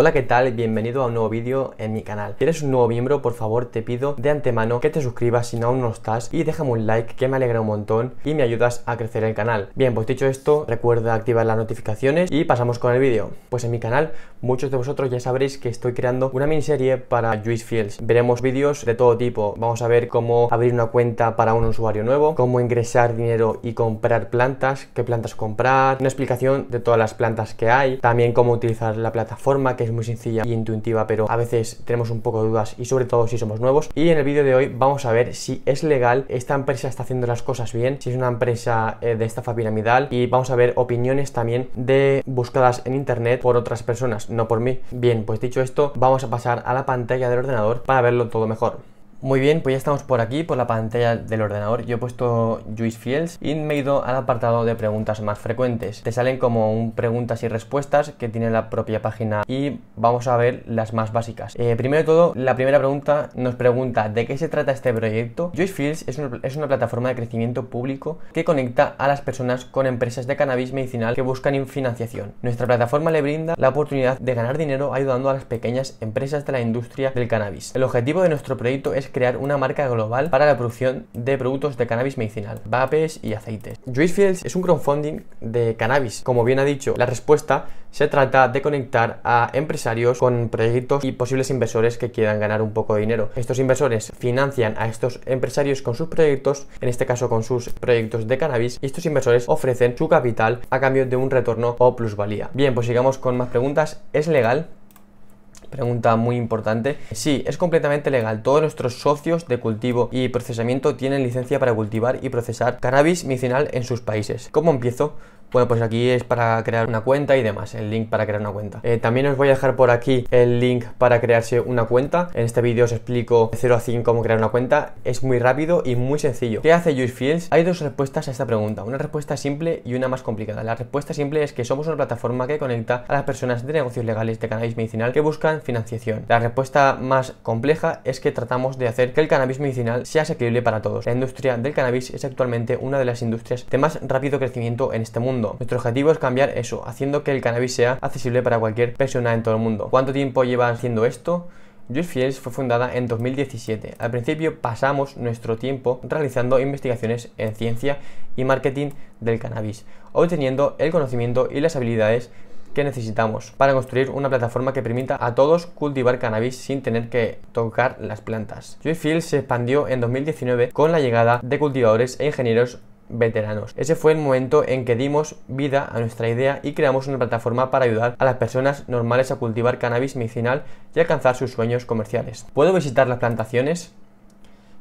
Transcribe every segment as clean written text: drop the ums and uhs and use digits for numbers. Hola, ¿qué tal? Bienvenido a un nuevo vídeo en mi canal. Si eres un nuevo miembro, por favor te pido de antemano que te suscribas si aún no estás y déjame un like que me alegra un montón y me ayudas a crecer el canal. Bien, pues dicho esto, recuerda activar las notificaciones y pasamos con el vídeo. Pues en mi canal, muchos de vosotros ya sabréis que estoy creando una miniserie para Juicy Fields. Veremos vídeos de todo tipo. Vamos a ver cómo abrir una cuenta para un usuario nuevo, cómo ingresar dinero y comprar plantas, qué plantas comprar, una explicación de todas las plantas que hay, también cómo utilizar la plataforma, que es muy sencilla y intuitiva, pero a veces tenemos un poco de dudas y sobre todo si somos nuevos. Y en el vídeo de hoy vamos a ver si es legal, esta empresa está haciendo las cosas bien, si es una empresa de estafa piramidal, y vamos a ver opiniones también de buscadas en internet por otras personas, no por mí. Bien, pues dicho esto, vamos a pasar a la pantalla del ordenador para verlo todo mejor. Muy bien, pues ya estamos por aquí, por la pantalla del ordenador. Yo he puesto Juicy Fields y me he ido al apartado de preguntas más frecuentes. Te salen como un preguntas y respuestas que tiene la propia página y vamos a ver las más básicas. Primero de todo, la primera pregunta nos pregunta ¿de qué se trata este proyecto? Juicy Fields es una plataforma de crecimiento público que conecta a las personas con empresas de cannabis medicinal que buscan financiación. Nuestra plataforma le brinda la oportunidad de ganar dinero ayudando a las pequeñas empresas de la industria del cannabis. El objetivo de nuestro proyecto es crear una marca global para la producción de productos de cannabis medicinal, vapes y aceites. Juicy Fields es un crowdfunding de cannabis. Como bien ha dicho la respuesta, se trata de conectar a empresarios con proyectos y posibles inversores que quieran ganar un poco de dinero. Estos inversores financian a estos empresarios con sus proyectos, en este caso con sus proyectos de cannabis, y estos inversores ofrecen su capital a cambio de un retorno o plusvalía. Bien, pues sigamos con más preguntas. ¿Es legal? Pregunta muy importante. Sí, es completamente legal. Todos nuestros socios de cultivo y procesamiento tienen licencia para cultivar y procesar cannabis medicinal en sus países. ¿Cómo empiezo? Bueno, pues aquí es para crear una cuenta y demás, el link para crear una cuenta. También os voy a dejar por aquí el link para crearse una cuenta. En este vídeo os explico de 0 a 100 cómo crear una cuenta. Es muy rápido y muy sencillo. ¿Qué hace Juicy Fields? Hay dos respuestas a esta pregunta, una respuesta simple y una más complicada. La respuesta simple es que somos una plataforma que conecta a las personas de negocios legales de cannabis medicinal que buscan financiación. La respuesta más compleja es que tratamos de hacer que el cannabis medicinal sea asequible para todos. La industria del cannabis es actualmente una de las industrias de más rápido crecimiento en este mundo. Nuestro objetivo es cambiar eso, haciendo que el cannabis sea accesible para cualquier persona en todo el mundo. ¿Cuánto tiempo lleva haciendo esto? Juicy Fields fue fundada en 2017. Al principio pasamos nuestro tiempo realizando investigaciones en ciencia y marketing del cannabis, obteniendo el conocimiento y las habilidades que necesitamos para construir una plataforma que permita a todos cultivar cannabis sin tener que tocar las plantas. Juicy Fields se expandió en 2019 con la llegada de cultivadores e ingenieros veteranos. Ese fue el momento en que dimos vida a nuestra idea y creamos una plataforma para ayudar a las personas normales a cultivar cannabis medicinal y alcanzar sus sueños comerciales. ¿Puedo visitar las plantaciones?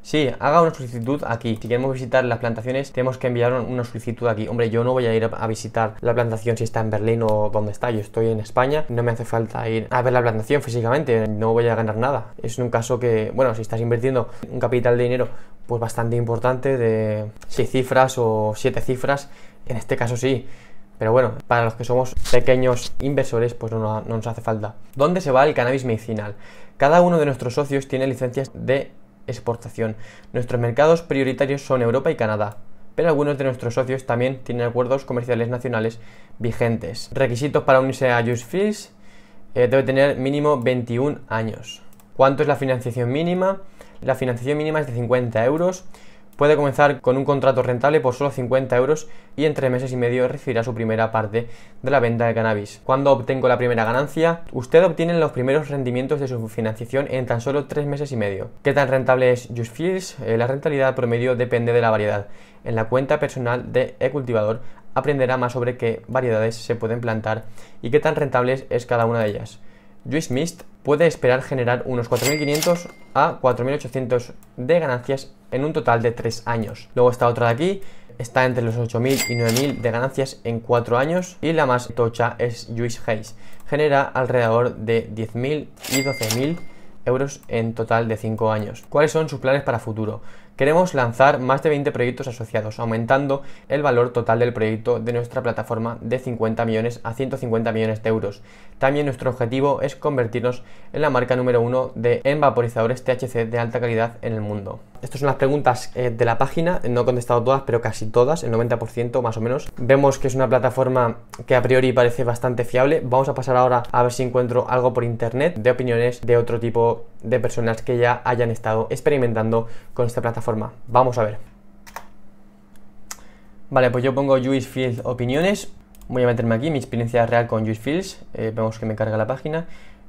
Sí, haga una solicitud aquí. Si queremos visitar las plantaciones, tenemos que enviar una solicitud aquí. Hombre, yo no voy a ir a visitar la plantación si está en Berlín o donde está. Yo estoy en España, no me hace falta ir a ver la plantación físicamente, no voy a ganar nada. Es un caso que, bueno, si estás invirtiendo un capital de dinero pues bastante importante, de 6 cifras o 7 cifras, en este caso sí. Pero bueno, para los que somos pequeños inversores, pues no nos hace falta. ¿Dónde se va el cannabis medicinal? Cada uno de nuestros socios tiene licencias de exportación. Nuestros mercados prioritarios son Europa y Canadá, pero algunos de nuestros socios también tienen acuerdos comerciales nacionales vigentes. Requisitos para unirse a Juicy Fields: debe tener mínimo 21 años. ¿Cuánto es la financiación mínima? La financiación mínima es de 50 euros. Puede comenzar con un contrato rentable por solo 50 euros y en 3 meses y medio recibirá su primera parte de la venta de cannabis. ¿Cuándo obtengo la primera ganancia? Usted obtiene los primeros rendimientos de su financiación en tan solo 3 meses y medio. ¿Qué tan rentable es Juicy Fields? La rentabilidad promedio depende de la variedad. En la cuenta personal de eCultivador aprenderá más sobre qué variedades se pueden plantar y qué tan rentables es cada una de ellas. Juice Mist puede esperar generar unos 4.500 a 4.800 de ganancias en un total de 3 años. Luego está otra de aquí, está entre los 8.000 y 9.000 de ganancias en 4 años. Y la más tocha es Juice Haze, genera alrededor de 10.000 y 12.000 euros en total de 5 años. ¿Cuáles son sus planes para futuro? Queremos lanzar más de 20 proyectos asociados, aumentando el valor total del proyecto de nuestra plataforma de 50 millones a 150 millones de euros. También nuestro objetivo es convertirnos en la marca número 1 en vaporizadores THC de alta calidad en el mundo. Estas son las preguntas de la página, no he contestado todas, pero casi todas, el 90% más o menos. Vemos que es una plataforma que a priori parece bastante fiable. Vamos a pasar ahora a ver si encuentro algo por internet de opiniones de otro tipo de personas que ya hayan estado experimentando con esta plataforma. Vamos a ver. Vale, pues yo pongo Juice Fields opiniones. Voy a meterme aquí, mi experiencia real con Juice Fields. Vemos que me carga la página.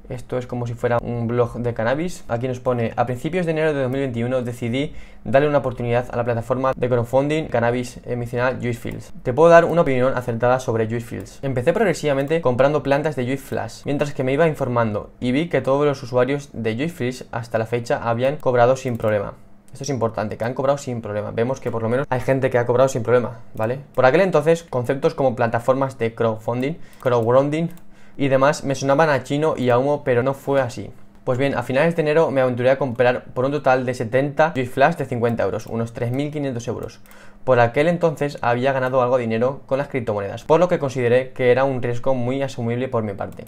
Esto es como si fuera un blog de cannabis. Aquí nos pone, a principios de enero de 2021 decidí darle una oportunidad a la plataforma de crowdfunding cannabis medicinal Juice Fields. Te puedo dar una opinión acertada sobre Juice Fields. Empecé progresivamente comprando plantas de Juice Flash, mientras que me iba informando y vi que todos los usuarios de Juice Fields hasta la fecha habían cobrado sin problema. Esto es importante, que han cobrado sin problema. Vemos que por lo menos hay gente que ha cobrado sin problema, ¿vale? Por aquel entonces, conceptos como plataformas de crowdfunding y demás me sonaban a chino y a humo, pero no fue así. Pues bien, a finales de enero me aventuré a comprar por un total de 70 Juice Flash de 50 euros, unos 3.500 euros. Por aquel entonces había ganado algo de dinero con las criptomonedas, por lo que consideré que era un riesgo muy asumible por mi parte.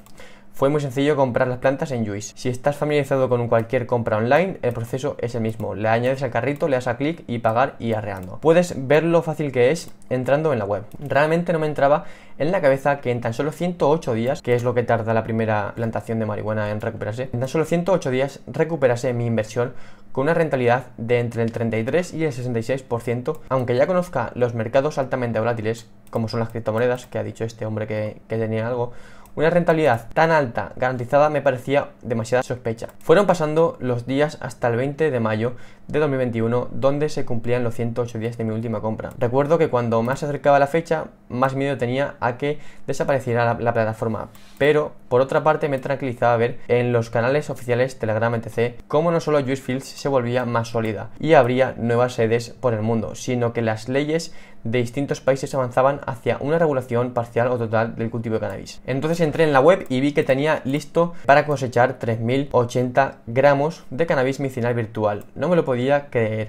Fue muy sencillo comprar las plantas en Juice. Si estás familiarizado con cualquier compra online, el proceso es el mismo. Le añades al carrito, le das a clic y pagar y arreando. Puedes ver lo fácil que es entrando en la web. Realmente no me entraba en la cabeza que en tan solo 108 días, que es lo que tarda la primera plantación de marihuana en recuperarse, en tan solo 108 días recuperase mi inversión con una rentabilidad de entre el 33 y el 66%, aunque ya conozca los mercados altamente volátiles, como son las criptomonedas, que ha dicho este hombre que tenía algo. Una rentabilidad tan alta garantizada me parecía demasiada sospecha. Fueron pasando los días hasta el 20 de mayo de 2021, donde se cumplían los 108 días de mi última compra. Recuerdo que cuando más se acercaba la fecha, más miedo tenía a que desapareciera la plataforma, pero por otra parte me tranquilizaba ver en los canales oficiales Telegram, etc., cómo no solo Juice Fields se volvía más sólida y habría nuevas sedes por el mundo, sino que las leyes de distintos países avanzaban hacia una regulación parcial o total del cultivo de cannabis. Entonces entré en la web y vi que tenía listo para cosechar 3.080 gramos de cannabis medicinal virtual. No me lo podía creer.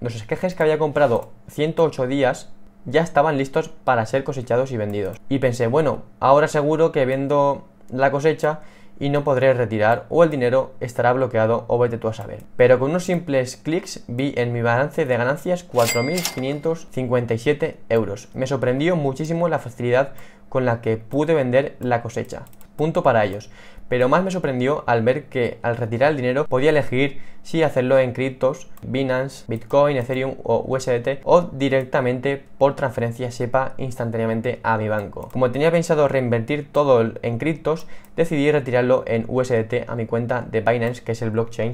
Los esquejes que había comprado 108 días ya estaban listos para ser cosechados y vendidos. Y pensé, bueno, ahora seguro que vendo la cosecha y no podré retirar, o el dinero estará bloqueado o vete tú a saber. Pero con unos simples clics vi en mi balance de ganancias 4.557 euros. Me sorprendió muchísimo la facilidad con la que pude vender la cosecha. Punto para ellos. Pero más me sorprendió al ver que al retirar el dinero podía elegir si hacerlo en criptos, Binance, Bitcoin, Ethereum o USDT, o directamente por transferencia SEPA instantáneamente a mi banco. Como tenía pensado reinvertir todo en criptos, decidí retirarlo en USDT a mi cuenta de Binance, que es el blockchain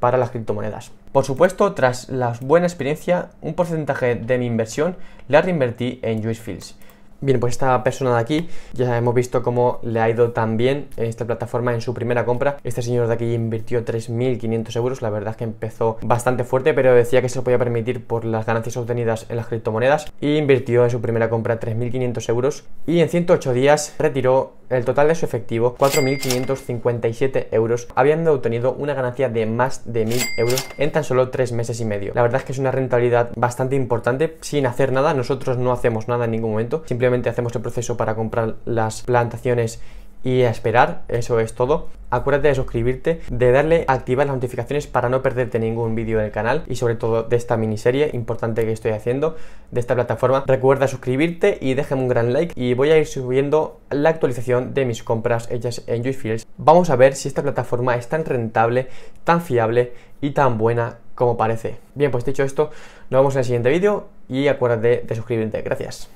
para las criptomonedas. Por supuesto, tras la buena experiencia, un porcentaje de mi inversión la reinvertí en Juice Fields. Bien, pues esta persona de aquí, ya hemos visto cómo le ha ido tan bien esta plataforma en su primera compra. Este señor de aquí invirtió 3.500 euros, la verdad es que empezó bastante fuerte, pero decía que se lo podía permitir por las ganancias obtenidas en las criptomonedas, y invirtió en su primera compra 3.500 euros y en 108 días retiró el total de su efectivo, 4.557 euros, habiendo obtenido una ganancia de más de 1.000 euros en tan solo 3 meses y medio. La verdad es que es una rentabilidad bastante importante sin hacer nada. Nosotros no hacemos nada en ningún momento, simplemente hacemos el proceso para comprar las plantaciones y a esperar, eso es todo. Acuérdate de suscribirte, de darle a activar las notificaciones para no perderte ningún vídeo del canal y sobre todo de esta miniserie importante que estoy haciendo de esta plataforma. Recuerda suscribirte y déjame un gran like, y voy a ir subiendo la actualización de mis compras hechas en Juice Fields. Vamos a ver si esta plataforma es tan rentable, tan fiable y tan buena como parece. Bien, pues dicho esto, nos vemos en el siguiente vídeo y acuérdate de suscribirte. Gracias.